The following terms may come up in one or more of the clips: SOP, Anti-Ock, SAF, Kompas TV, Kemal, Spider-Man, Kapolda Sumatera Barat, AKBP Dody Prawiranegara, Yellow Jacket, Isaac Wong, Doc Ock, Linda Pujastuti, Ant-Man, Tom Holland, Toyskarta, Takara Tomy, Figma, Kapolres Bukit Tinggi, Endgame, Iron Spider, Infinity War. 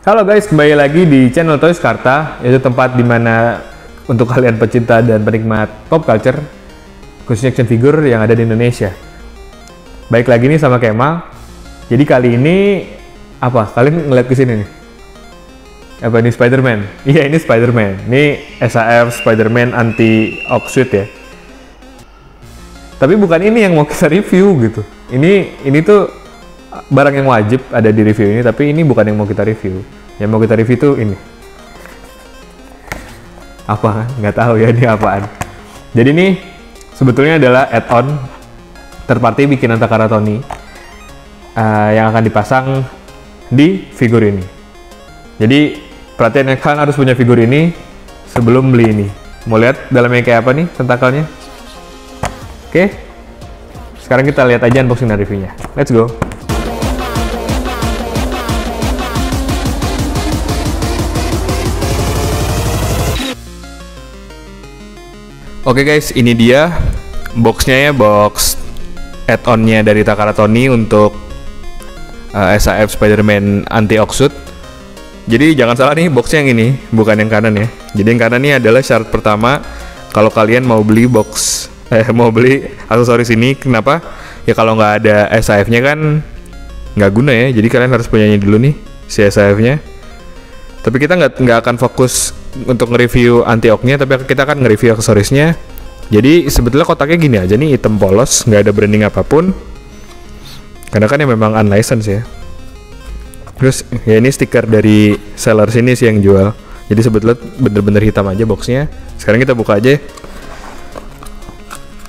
Halo guys, kembali lagi di channel Toyskarta, yaitu tempat dimana untuk kalian pecinta dan penikmat pop culture, khususnya action figure yang ada di Indonesia. Baik lagi nih sama Kemal. Jadi kali ini apa? Kalian ngeliat kesini nih? Apa ini Spider-Man? Iya, ini Spider-Man. Ini SAF Spider-Man Anti-Ock suit ya. Tapi bukan ini yang mau kita review gitu. Ini tuh barang yang wajib ada di review ini, tapi ini bukan yang mau kita review. Yang mau kita review itu ini. Apa? Nggak tahu ya ini apaan. Jadi ini sebetulnya adalah add-on third party bikinan Takara Tomy yang akan dipasang di figur ini. Jadi perhatian, kalian harus punya figur ini sebelum beli ini. Mau lihat dalamnya kayak apa nih tentakelnya? Oke. Sekarang kita lihat aja unboxing dan reviewnya. Let's go. Oke guys, ini dia boxnya ya, box add-onnya dari Takara Tomy untuk SAF Spider-Man Anti-Ock suit. Jadi jangan salah nih, boxnya yang ini, bukan yang kanan ya. Jadi yang kanan ini adalah syarat pertama kalau kalian mau beli mau beli aksesoris ini. Kenapa? Ya kalau nggak ada SAF-nya kan nggak guna ya. Jadi kalian harus punyanya dulu nih si SAF-nya. Tapi kita nggak akan fokus untuk nge-review Anti-Ock-nya, tapi kita akan nge-review aksesorisnya. Jadi sebetulnya kotaknya gini aja nih, hitam polos, nggak ada branding apapun, karena kan yang memang unlicensed ya. Terus ya ini stiker dari seller sini sih yang jual. Jadi sebetulnya bener-bener hitam aja boxnya. Sekarang kita buka aja.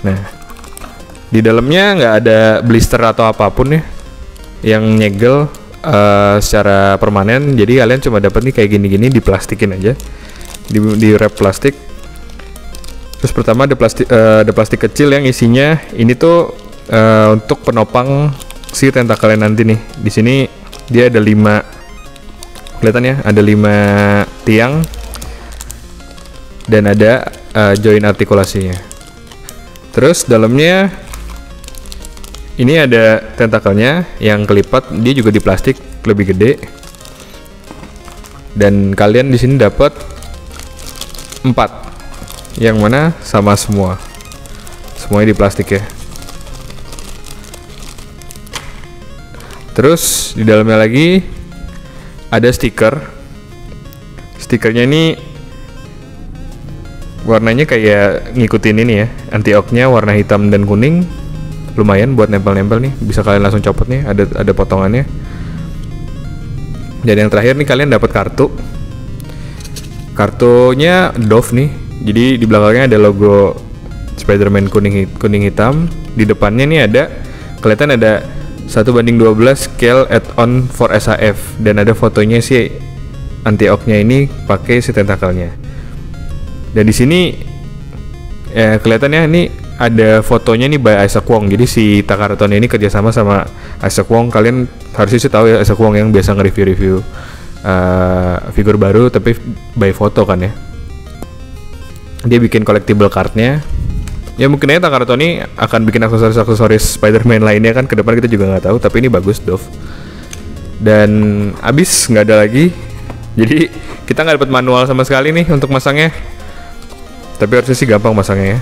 Nah, di dalamnya nggak ada blister atau apapun ya yang nyegel secara permanen. Jadi kalian cuma dapat nih kayak gini-gini, diplastikin aja, di wrap plastik. Terus pertama ada plastik kecil yang isinya ini tuh untuk penopang si tentakelnya nanti nih. Di sini dia ada 5, kelihatannya ada 5 tiang dan ada join artikulasinya. Terus dalamnya ini ada tentakelnya yang kelipat, dia juga di plastik lebih gede. Dan kalian di sini dapat 4. Yang mana sama semua, semuanya di plastik ya. Terus di dalamnya lagi ada stiker. Stikernya ini warnanya kayak ngikutin ini ya, Anti-Ock-nya warna hitam dan kuning. Lumayan buat nempel-nempel nih, bisa kalian langsung copot nih, ada potongannya. Dan yang terakhir nih kalian dapat kartu. Kartunya Dove nih. Jadi di belakangnya ada logo Spider-Man kuning hitam. Di depannya nih ada, kelihatan ada 1:12 scale add-on for SAF, dan ada fotonya si Anti-Ock-nya ini pakai si tentakelnya. Dan di sini kelihatannya ini ada fotonya nih by Isaac Wong. Jadi si Takara Tomy ini kerjasama sama Isaac Wong. Kalian harusnya sih tahu ya, Isaac Wong yang biasa nge-review figur baru tapi by foto kan ya. Dia bikin collectible card-nya. Ya mungkin aja Takara Tomy akan bikin aksesoris-aksesoris Spider-Man lainnya kan, ke depan kita juga nggak tahu, tapi ini bagus Dove. Dan abis, nggak ada lagi. Jadi kita nggak dapat manual sama sekali nih untuk masangnya. Tapi harusnya sih gampang masangnya ya.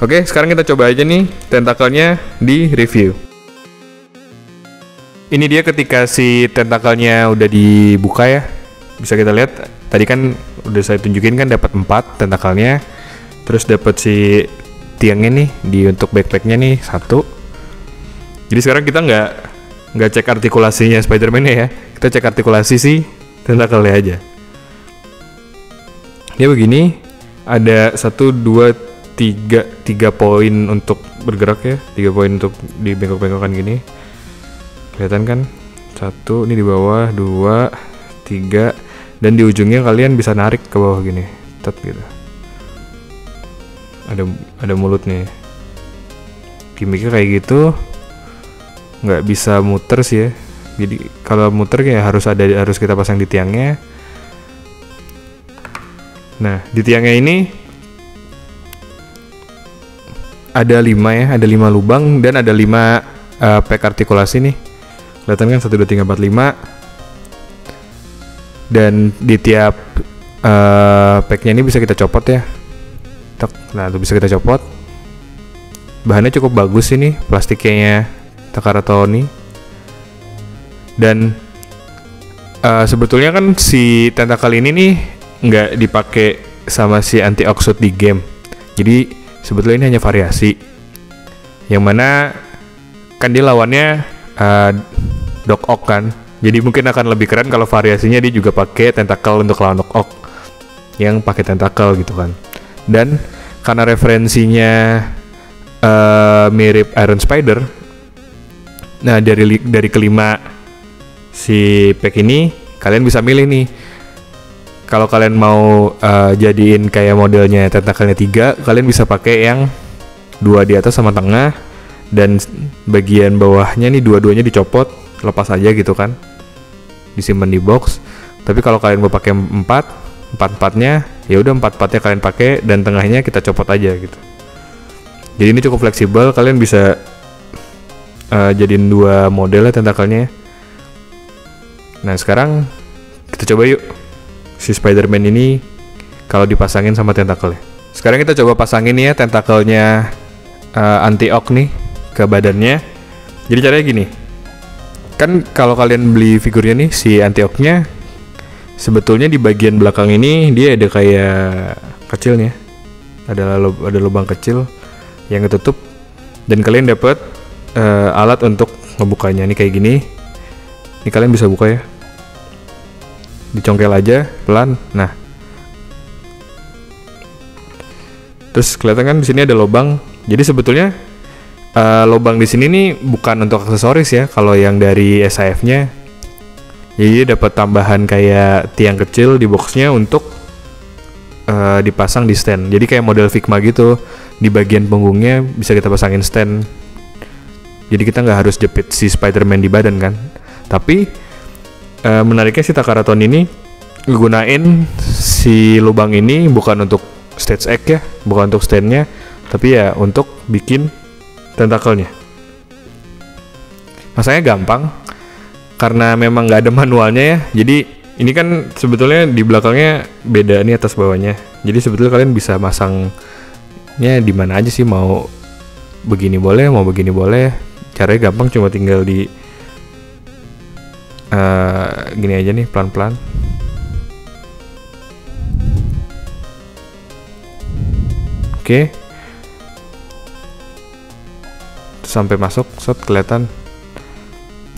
Oke, sekarang kita coba aja nih tentakelnya di review. Ini dia ketika si tentakelnya udah dibuka ya. Bisa kita lihat tadi kan udah saya tunjukin kan, dapat 4 tentakelnya. Terus dapat si tiangnya nih di untuk backpacknya nih 1. Jadi sekarang kita nggak cek artikulasinya Spider-Man ya. Kita cek artikulasi si tentakelnya aja. Dia begini, ada 3 poin untuk bergerak ya, 3 poin untuk di bengkok-bengkokan gini. Kelihatan kan? 1 ini di bawah, 2, 3, dan di ujungnya kalian bisa narik ke bawah gini. Tet gitu. Ada mulutnya. Gimiknya kayak gitu. Nggak bisa muter sih ya. Jadi kalau muter kayak harus kita pasang di tiangnya. Nah, di tiangnya ini ada 5 ya, ada 5 lubang dan ada 5 pack artikulasi nih. Kelihatan kan 1, 2, 3, 4, 5. Dan di tiap packnya ini bisa kita copot ya. Nah itu bisa kita copot. Bahannya cukup bagus ini, plastiknya Takara Tomy. Dan sebetulnya kan si tentakel ini nih nggak dipakai sama si Anti-Ock suit di game. Jadi sebetulnya ini hanya variasi. Yang mana kan dia lawannya Doc Ock kan. Jadi mungkin akan lebih keren kalau variasinya dia juga pakai tentakel untuk lawan Doc Ock yang pakai tentakel gitu kan. Dan karena referensinya mirip Iron Spider, nah dari kelima si pack ini kalian bisa milih nih. Kalau kalian mau jadiin kayak modelnya tentakelnya 3, kalian bisa pakai yang 2 di atas sama tengah, dan bagian bawahnya nih dua-duanya dicopot, lepas aja gitu kan, disimpan di box. Tapi kalau kalian mau pakai 4-4-nya, ya udah 4-4-nya kalian pakai dan tengahnya kita copot aja gitu. Jadi ini cukup fleksibel, kalian bisa jadiin 2 modelnya tentakelnya. Nah sekarang kita coba yuk si Spider-Man ini kalau dipasangin sama tentakelnya. Sekarang kita coba pasangin ya tentakelnya Anti-Ock nih ke badannya. Jadi caranya gini. Kan kalau kalian beli figurnya nih, si Anti-Ock-nya sebetulnya di bagian belakang ini dia ada kayak kecilnya. Ada lubang kecil yang ketutup, dan kalian dapat alat untuk ngebukanya nih kayak gini. Ini kalian bisa buka ya. Dicongkel aja pelan. Nah, terus kelihatan kan di sini ada lobang. Jadi sebetulnya lobang di sini nih bukan untuk aksesoris ya. Kalau yang dari SAF-nya, jadi dapat tambahan kayak tiang kecil di boxnya untuk dipasang di stand. Jadi kayak model Figma gitu. Di bagian punggungnya bisa kita pasangin stand. Jadi kita nggak harus jepit si Spider-Man di badan kan. Tapi menariknya si Takara Tomy ini gunain si lubang ini bukan untuk stage egg ya, bukan untuk standnya, tapi ya untuk bikin tentakelnya. Masanya gampang karena memang nggak ada manualnya ya. Jadi ini kan sebetulnya di belakangnya beda nih atas bawahnya. Jadi sebetulnya kalian bisa masangnya di mana aja sih, mau begini boleh, mau begini boleh. Caranya gampang, cuma tinggal di gini aja nih, pelan-pelan. Oke. Sampai masuk, set, kelihatan.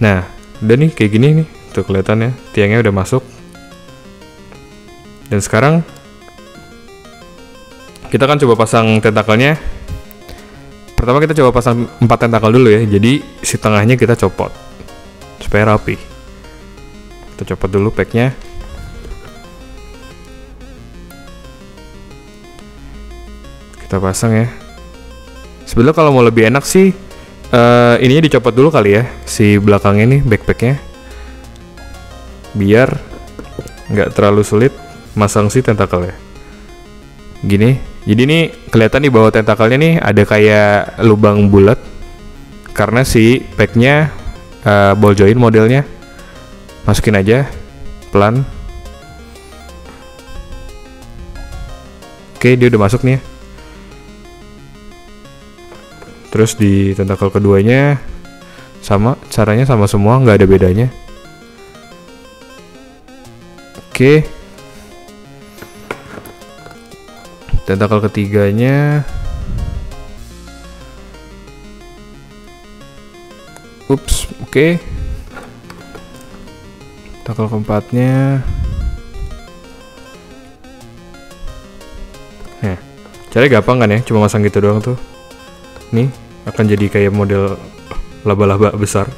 Nah, udah nih kayak gini nih. Tuh kelihatan ya, tiangnya udah masuk. Dan sekarang kita kan coba pasang tentakelnya. Pertama kita coba pasang 4 tentakel dulu ya. Jadi si tengahnya kita copot supaya rapi. Kita copot dulu packnya. Kita pasang ya. Sebetulnya kalau mau lebih enak sih ininya dicopot dulu kali ya, si belakangnya nih, backpacknya, biar nggak terlalu sulit masang si tentakelnya. Gini. Jadi nih kelihatan di bawah tentakelnya nih ada kayak lubang bulat karena si packnya ball joint modelnya. Masukin aja pelan. Oke, dia udah masuk nih ya. Terus di tentakel keduanya sama, caranya sama semua, nggak ada bedanya. Oke. Tentakel ketiganya. Ups, oke. Tentakel keempatnya. Nah, caranya gampang kan ya, cuma masang gitu doang tuh. Nih, akan jadi kayak model laba-laba besar.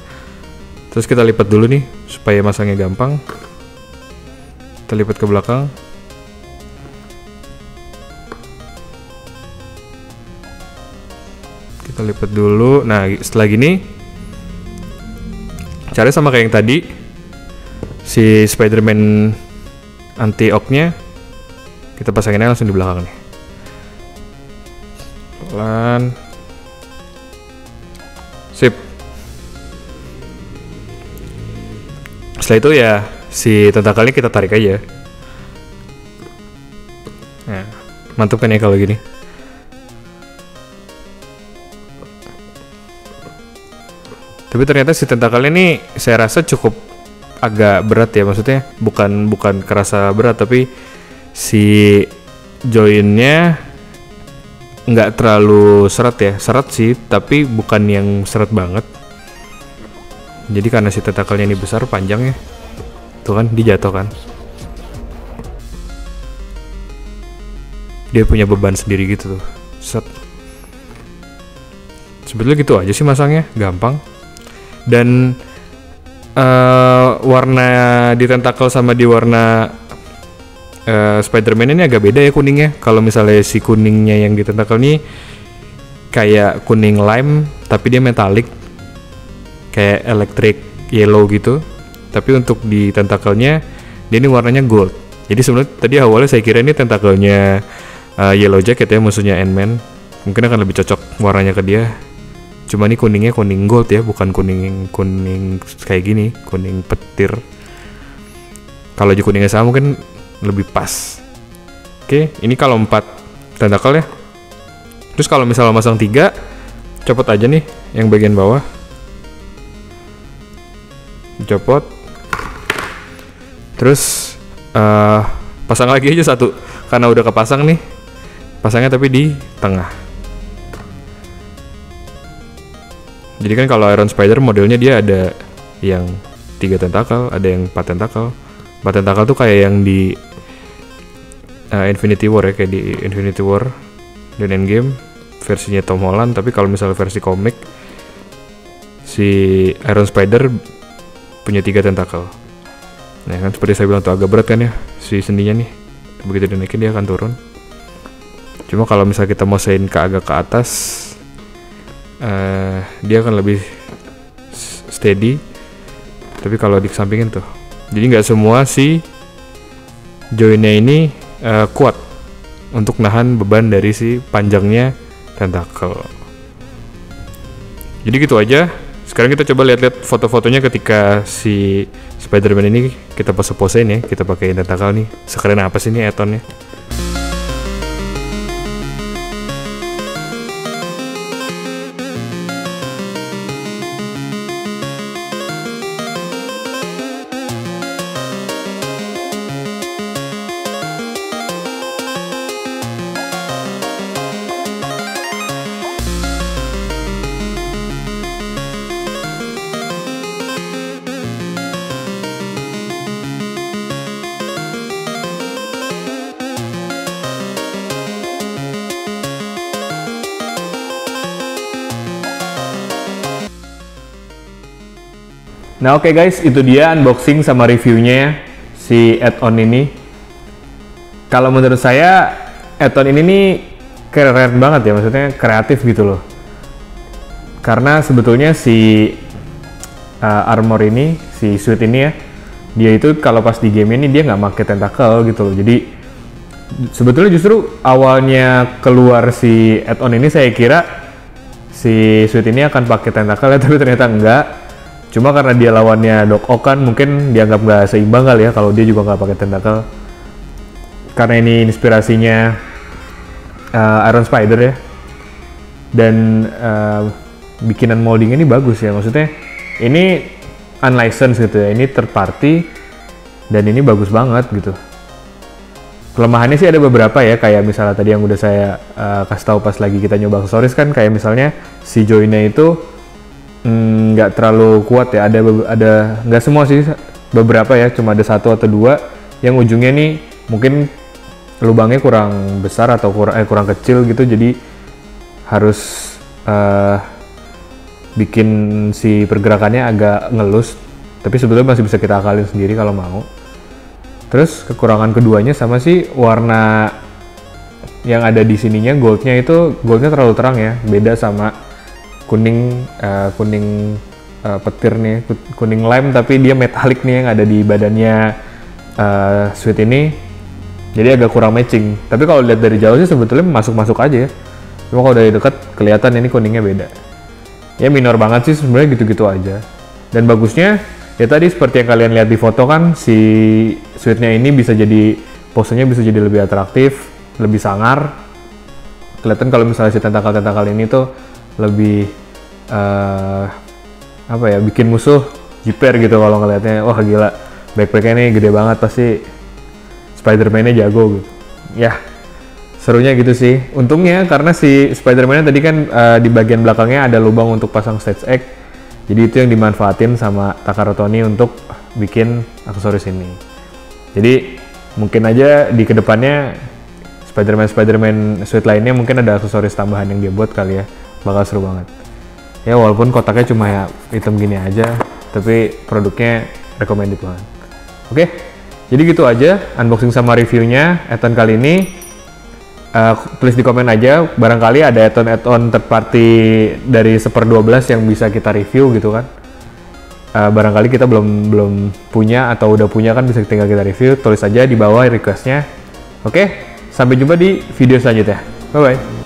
Terus kita lipat dulu nih, supaya masangnya gampang. Kita lipat ke belakang. Kita lipat dulu. Nah, setelah gini, caranya sama kayak yang tadi. Si Spider-Man Anti-Ock-nya kita pasanginnya langsung di belakang nih. Pelan. Sip. Setelah itu ya si tentakelnya kita tarik aja. Nah, mantap kan ya kalau gini. Tapi ternyata si tentakelnya ini saya rasa cukup agak berat ya, maksudnya bukan kerasa berat, tapi si joinnya nggak terlalu seret ya, seret sih tapi bukan yang seret banget. Jadi karena si tentakelnya ini besar panjangnya, tuh kan dijatuh kan, dia punya beban sendiri gitu tuh. Set. Sebetulnya gitu aja sih masangnya, gampang. Dan warna di tentakel sama di warna Spider-Man ini agak beda ya kuningnya. Kalau misalnya si kuningnya yang di tentakel ini kayak kuning lime tapi dia metalik, kayak electric yellow gitu. Tapi untuk di tentakelnya dia ini warnanya gold. Jadi sebenarnya tadi awalnya saya kira ini tentakelnya Yellow Jacket ya, musuhnya Ant-Man. Mungkin akan lebih cocok warnanya ke dia. Cuma ini kuningnya kuning gold ya, bukan kuning kayak gini, kuning petir. Kalau aja kuningnya sama mungkin lebih pas. Oke, ini kalau 4 tentakel ya. Terus kalau misalnya masang 3, copot aja nih yang bagian bawah. Copot, terus pasang lagi aja 1 karena udah kepasang nih, pasangnya tapi di tengah. Jadi kan kalau Iron Spider modelnya dia ada yang 3 tentakel, ada yang 4 tentakel. 4 tentakel tuh kayak yang di Infinity War ya, kayak di Infinity War dan Endgame versinya Tom Holland. Tapi kalau misalnya versi komik si Iron Spider punya 3 tentakel. Nah kan seperti saya bilang tuh agak berat kan ya si sendinya nih, begitu dinaikin dia akan turun. Cuma kalau misalnya kita mosain ke agak ke atas, dia akan lebih steady. Tapi kalau dikesampingin tuh, jadi nggak semua si joinnya ini kuat untuk nahan beban dari si panjangnya tentakel. Jadi gitu aja. Sekarang kita coba lihat-lihat foto-fotonya ketika si Spider-Man ini kita pose-posein ya, kita pakai tentakel nih. Sekeren apa sih ini etonnya? Nah oke guys, itu dia unboxing sama reviewnya si add-on ini. Kalau menurut saya add-on ini nih keren banget ya, maksudnya kreatif gitu loh. Karena sebetulnya si armor ini, si suit ini ya, dia itu kalau pas di game ini dia nggak pakai tentakel gitu loh. Jadi sebetulnya justru awalnya keluar si add-on ini saya kira si suit ini akan pakai tentakel ya, tapi ternyata enggak. Cuma karena dia lawannya Doc Ock kan mungkin dianggap nggak seimbang kali ya kalau dia juga nggak pakai tentakel. Karena ini inspirasinya Iron Spider ya. Dan bikinan molding ini bagus ya, maksudnya ini unlicensed gitu ya, ini third party dan ini bagus banget gitu. Kelemahannya sih ada beberapa ya, kayak misalnya tadi yang udah saya kasih tahu pas lagi kita nyoba aksesoris kan, kayak misalnya si joinnya itu nggak terlalu kuat ya, ada nggak semua sih, beberapa ya, cuma ada 1 atau 2 yang ujungnya nih mungkin lubangnya kurang besar atau kurang kecil gitu. Jadi harus bikin si pergerakannya agak ngelus, tapi sebetulnya masih bisa kita akalin sendiri kalau mau. Terus kekurangan keduanya sama sih, warna yang ada di sininya goldnya itu, goldnya terlalu terang ya, beda sama kuning petir nih, kuning lime tapi dia metalik nih yang ada di badannya suit ini. Jadi agak kurang matching. Tapi kalau lihat dari jauh sih sebetulnya masuk-masuk aja ya. Cuma kalau dari dekat kelihatan ini kuningnya beda. Ya minor banget sih sebenarnya, gitu-gitu aja. Dan bagusnya Ya tadi seperti yang kalian lihat di foto kan, si suitnya ini bisa jadi, posenya bisa jadi lebih atraktif, lebih sangar. Kelihatan kalau misalnya si tentakel-tentakel ini tuh lebih apa ya, bikin musuh jiper gitu kalau ngelihatnya. Wah gila, backpacknya ini gede banget, pasti Spider-Man-nya jago gitu. Ya, serunya gitu sih. Untungnya karena si Spider-Man-nya tadi kan di bagian belakangnya ada lubang untuk pasang stage egg. Jadi itu yang dimanfaatin sama Takara Tomy untuk bikin aksesoris ini. Jadi mungkin aja di kedepannya Spider-Man suit lainnya mungkin ada aksesoris tambahan yang dia buat kali ya. Bakal seru banget. Ya walaupun kotaknya cuma ya hitam gini aja, tapi produknya recommended banget. Oke, jadi gitu aja unboxing sama reviewnya add-on kali ini. Tulis di komen aja, barangkali ada add-on third party dari 1/12 yang bisa kita review gitu kan. Barangkali kita belum punya atau udah punya kan, bisa tinggal kita review. Tulis aja di bawah requestnya. Oke, sampai jumpa di video selanjutnya. Bye-bye.